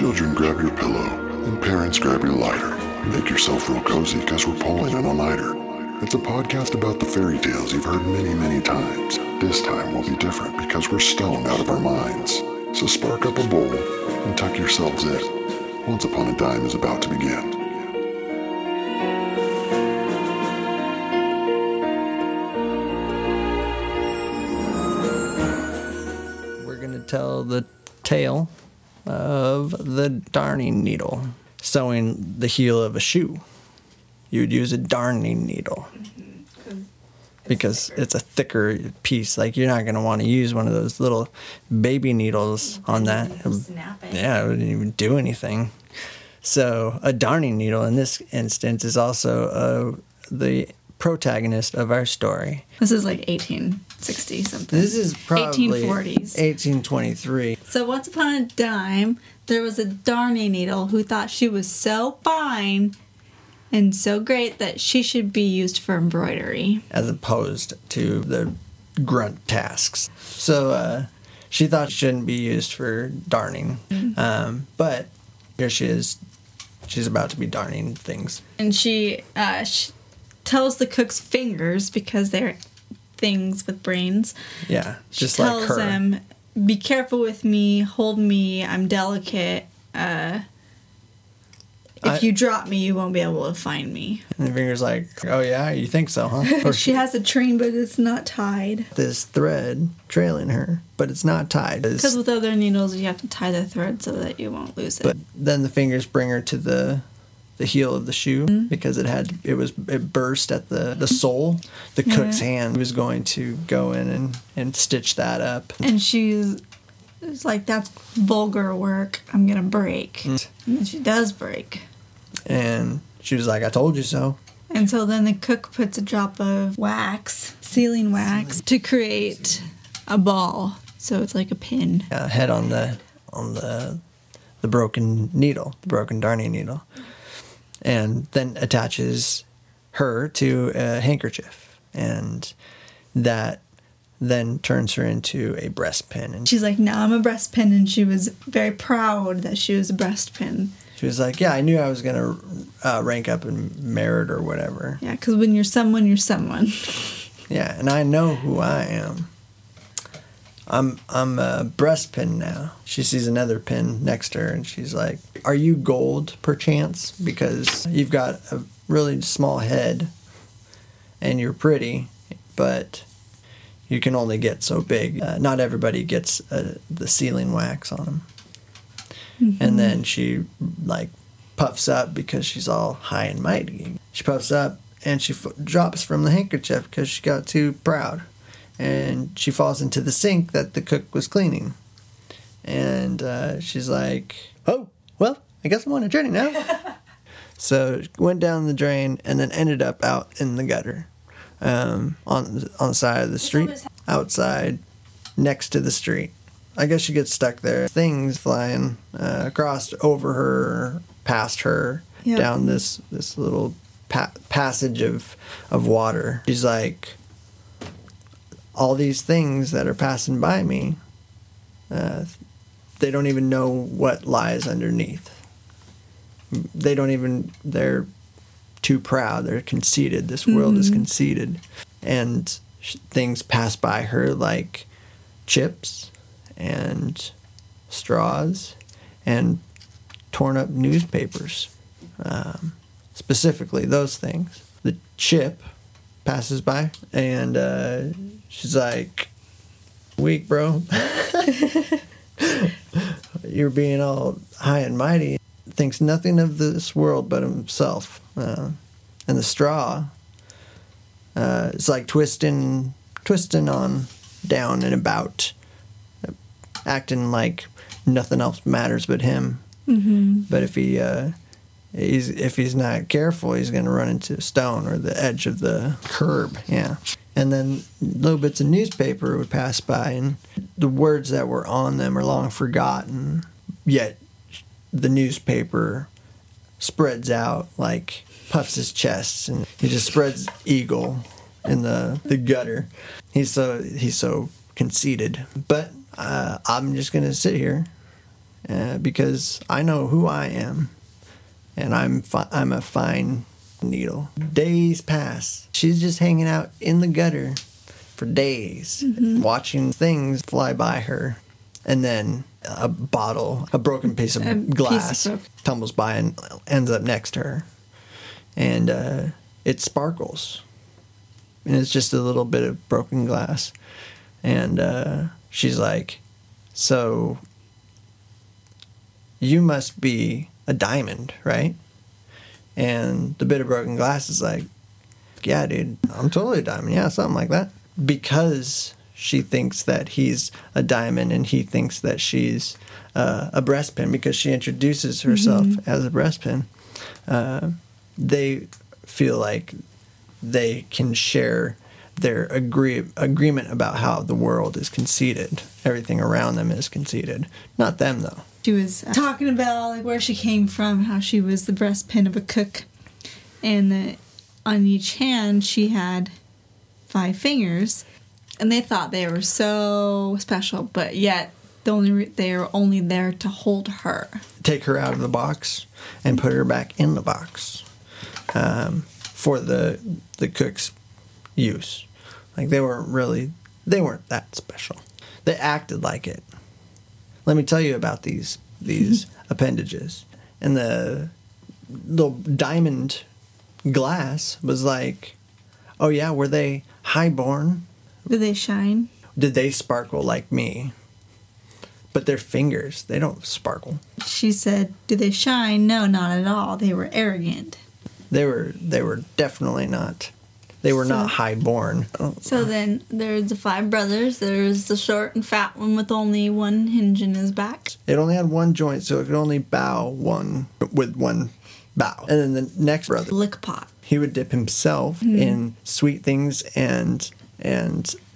Children, grab your pillow, and parents, grab your lighter. Make yourself real cozy, because we're pulling in a lighter. It's a podcast about the fairy tales you've heard many, many times. This time will be different because we're stoned out of our minds. So spark up a bowl and tuck yourselves in. Once Upon a Dime is about to begin. We're going to tell the tale of the darning needle sewing the heel of a shoe. You'd use a darning needle because it's a thicker piece. Like, you're not going to want to use one of those little baby needles on that. Snap it. Yeah, it wouldn't even do anything. So a darning needle in this instance is also the protagonist of our story. This is like 1860 something. This is probably 1840s. 1823. So once upon a dime, there was a darning needle who thought she was so fine and so great that she should be used for embroidery, as opposed to the grunt tasks. So she thought she shouldn't be used for darning. Mm-hmm. But here she is. She's about to be darning things. And she tells the cook's fingers, because they're things with brains. Yeah, just like her. She tells them, be careful with me, hold me, I'm delicate. If you drop me, you won't be able to find me. And the finger's like, oh yeah, you think so, huh? She has a train, but it's not tied. This thread trailing her, but it's not tied. Because with other needles, you have to tie the thread so that you won't lose it. But then the fingers bring her to the heel of the shoe, mm-hmm, because it burst at the sole. The cook's hand was going to go in and stitch that up. And she's... It's like, that's vulgar work. I'm going to break. And then she does break. And she was like, I told you so. And so then the cook puts a drop of wax, sealing wax, to create a ball. So it's like a pin. Yeah, head on the broken needle, the broken darning needle. And then attaches her to a handkerchief. And that then turns her into a breast pin. And she's like, now I'm a breast pin. And she was very proud that she was a breast pin. She was like, yeah, I knew I was going to rank up in merit or whatever. Yeah, because when you're someone, you're someone. Yeah, and I know who I am. I'm a breast pin now. She sees another pin next to her, and she's like, are you gold, perchance? Because you've got a really small head, and you're pretty, but... You can only get so big. Not everybody gets the sealing wax on them. Mm-hmm. And then she, like, puffs up because she's all high and mighty. She puffs up, and she drops from the handkerchief because she got too proud. And she falls into the sink that the cook was cleaning. And she's like, oh, well, I guess I'm on a journey now. So went down the drain and then ended up out in the gutter. On the side of the street, outside, next to the street. I guess she gets stuck there. Things flying across, over her, past her, yep, down this little passage of water. She's like, all these things that are passing by me, they don't even know what lies underneath. They don't even... They're too proud. They're conceited. This world is conceited. And things pass by her like chips and straws and torn up newspapers. Specifically those things. The chip passes by, and she's like, weak, bro. You're being all high and mighty. Thinks nothing of this world but himself. And the straw, it's like twisting on down and about, acting like nothing else matters but him. Mm-hmm. But if he's not careful, he's going to run into a stone or the edge of the curb. Yeah. And then little bits of newspaper would pass by, and the words that were on them are long forgotten, yet the newspaper spreads out, like puffs his chest, and he just spreads eagle in the gutter. He's so conceited. But I'm just gonna sit here because I know who I am, and I'm a fine needle. Days pass. She's just hanging out in the gutter for days, watching things fly by her, and then a bottle, a broken piece of glass tumbles by and ends up next to her, and it sparkles, and it's just a little bit of broken glass, and she's like, "So you must be a diamond, right?" And the bit of broken glass is like, "Yeah, dude, I'm totally a diamond, yeah," something like that, because she thinks that he's a diamond and he thinks that she's a breast pin, because she introduces herself as a breast pin. They feel like they can share their agreement about how the world is conceited. Everything around them is conceited. Not them, though. She was talking about like, where she came from, how she was the breast pin of a cook, and that on each hand she had 5 fingers. And they thought they were so special, but yet they were only there to hold her. Take her out of the box and put her back in the box for the cook's use. Like, they weren't that special. They acted like it. Let me tell you about these appendages. And the little diamond glass was like, "Oh yeah, were they highborn? Did they shine? Did they sparkle like me?" But their fingers, they don't sparkle. She said, "Do they shine? No, not at all. They were arrogant." They were definitely not. They were not highborn. So then there's the 5 brothers. There's the short and fat one with only 1 hinge in his back. It only had 1 joint, so it could only bow with 1 bow. And then the next brother, Lickpot, he would dip himself in sweet things and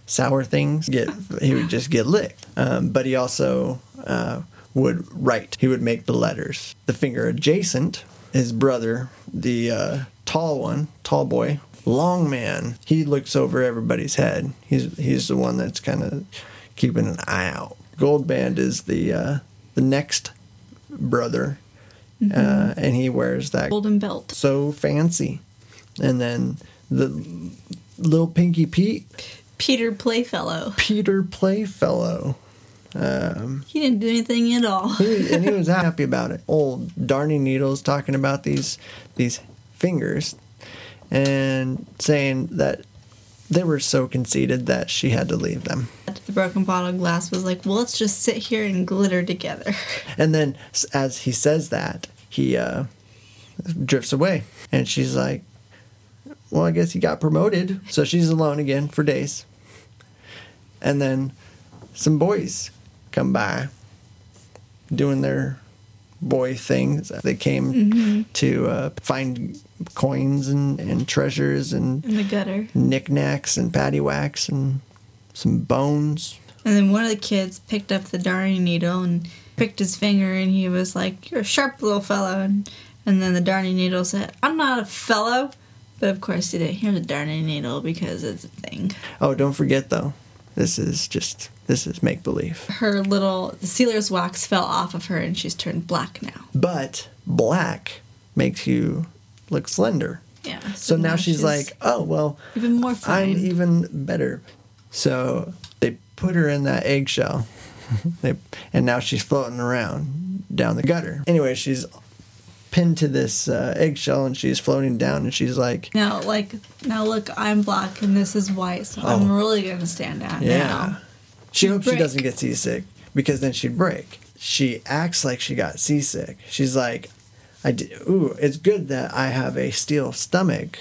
sour things. He would just get licked. But he also would write. He would make the letters. The finger adjacent, his brother, the tall one, tall boy, long man, he looks over everybody's head. He's the one that's kind of keeping an eye out. Gold Band is the next brother, and he wears that golden belt. So fancy. And then the Little Pinky Pete. Peter Playfellow. Peter Playfellow. He didn't do anything at all. And he was happy about it. Old Darny Needles talking about these fingers and saying that they were so conceited that she had to leave them. The broken bottle of glass was like, "Well, let's just sit here and glitter together." And then as he says that, he drifts away. And she's like, "Well, I guess he got promoted." So she's alone again for days. And then some boys come by doing their boy things. They came to find coins and treasures and in the gutter, knickknacks and paddywhacks and some bones. And then one of the kids picked up the darning needle and picked his finger, and he was like, "You're a sharp little fellow." And then the darning needle said, "I'm not a fellow." But of course you didn't hear the darning needle because it's a thing. Oh, don't forget though, this is make believe. Her little sealer's wax fell off of her and she's turned black now. But black makes you look slender. Yeah. So now she's like, "Oh well, even more fine. I'm even better." So they put her in that eggshell, and now she's floating around down the gutter. Anyway, she's pinned to this eggshell, and she's floating down, and she's like, now look, I'm black and this is white, so I'm really gonna stand out now. She hopes she doesn't get seasick, because then she'd break. She acts like she got seasick. She's like, it's good that I have a steel stomach,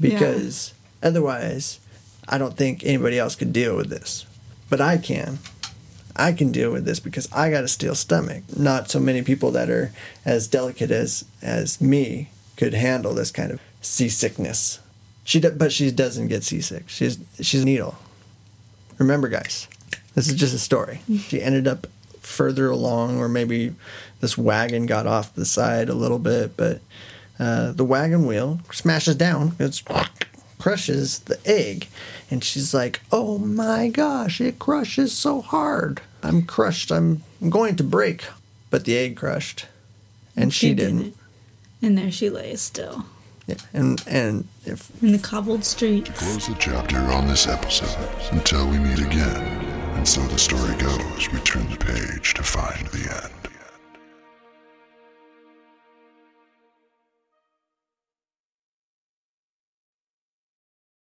because otherwise I don't think anybody else could deal with this, but I can deal with this because I got a steel stomach. Not so many people that are as delicate as me could handle this kind of seasickness. But she doesn't get seasick. She's a needle. Remember, guys, this is just a story. She ended up further along, or maybe this wagon got off the side a little bit, but the wagon wheel smashes down. It's crushes the egg, and she's like, "Oh my gosh, it crushes so hard. I'm crushed. I'm going to break." but the egg crushed, and she didn't. And there she lay still. Yeah, and in the cobbled streets. Close the chapter on this episode until we meet again. And so the story goes, we turn the page to find the end.